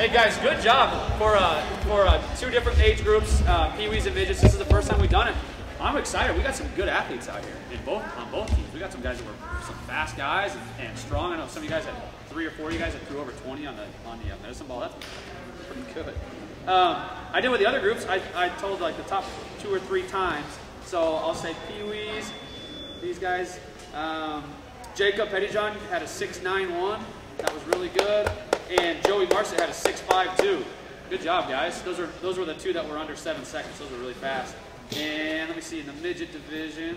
Hey guys, good job for two different age groups, Pee-wees and midgets. This is the first time we've done it. I'm excited. We got some good athletes out here on both teams. We got some guys that were some fast guys and strong. I know some of you guys had 3 or 4 of you guys that threw over 20 on the medicine ball. That's pretty good. I did with the other groups. I told like the top 2 or 3 times. So I'll say Pee-wees. These guys. Jacob Pettijohn had a 6.91. That was really good. And Joey Marsett had a 6.52. Good job, guys. Those were the 2 that were under 7 seconds. Those were really fast. And let me see, in the midget division,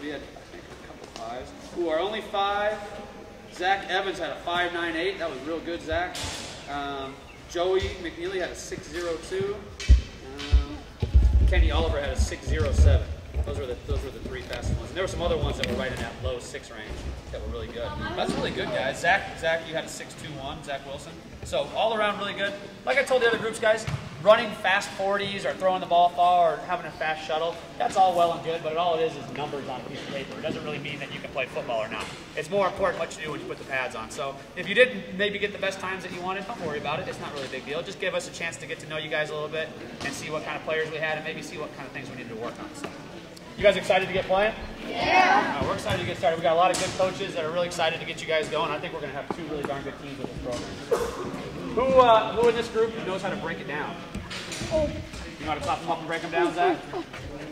we had, I think, a couple 5s. Who are only 5. Zach Evans had a 5.98. That was real good, Zach. Joey McNeely had a 6.02. Kenny Oliver had a 6.07. Those were the 3 fastest ones. And there were some other ones that were right in that low 6 range that were really good. That's really good, guys. Zach, you had a 6.21, Zach Wilson. So all around really good. Like I told the other groups, guys, running fast 40s or throwing the ball far or having a fast shuttle, that's all well and good, but all it is numbers on a piece of paper. It doesn't really mean that you can play football or not. It's more important what you do when you put the pads on. So if you didn't maybe get the best times that you wanted, don't worry about it. It's not really a big deal. Just give us a chance to get to know you guys a little bit and see what kind of players we had and maybe see what kind of things we needed to work on. So, you guys excited to get playing? Yeah. We're excited to get started. We got a lot of good coaches that are really excited to get you guys going. I think we're going to have 2 really darn good teams with this program. Who in this group knows how to break it down? You know how to top them up and break them down, Zach?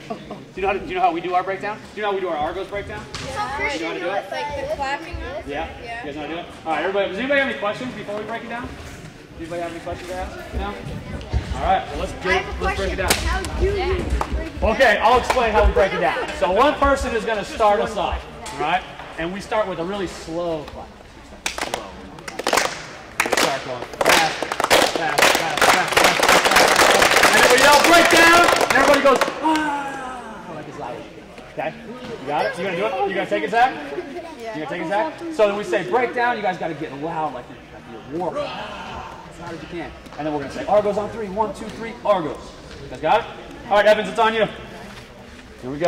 Do you know how we do our breakdown? Do you know how we do our Argos breakdown? Yeah. You know how to do it? Like the clapping up? Yeah. You guys know how to do it? All right, everybody. Does anybody have any questions before we break it down? Anybody have any questions to ask? No? All right. Well, let's break it down. How do you break it down? Okay, I'll explain how we break it down. So one person is going to start us off, all right? And we start with a really slow clap. Start going fast. And then we yell breakdown, and everybody goes, ah, like it's loud. Okay? You got it? You gonna do it? You gonna take it, Zach? You gonna take it, Zach? So when we say breakdown, you guys gotta get loud like you're warm. As loud as you can. And then we're gonna say Argos on 3. 1, 2, 3, Argos. You guys got it? All right, Evans, it's on you. Here we go.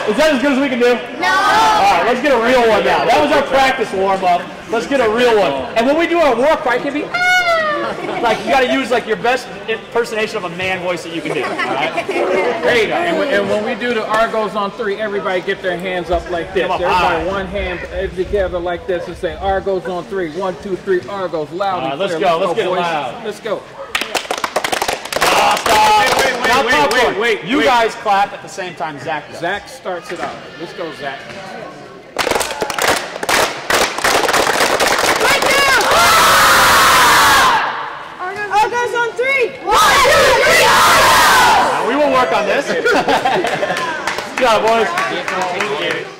Is that as good as we can do? No. All right, let's get a real one now. That was our practice warm-up. Let's get a real one. And when we do our warm-up, it can be, ah! Like, you got to use, like, your best impersonation of a man voice that you can do, all right? There you go. And when we do the Argos on 3, everybody get their hands up like this. Everybody, one hand together like this and say, Argos on 3. 1, 2, 3, Argos. Loud and clear. Let's go. Let's get loud. Let's go. Wait, you guys clap at the same time Zach does. Zach starts it out. Let's go, Zach. Right now! Ah! Argos on 3! 1, 2, 3! We will work on this. Good job, boys.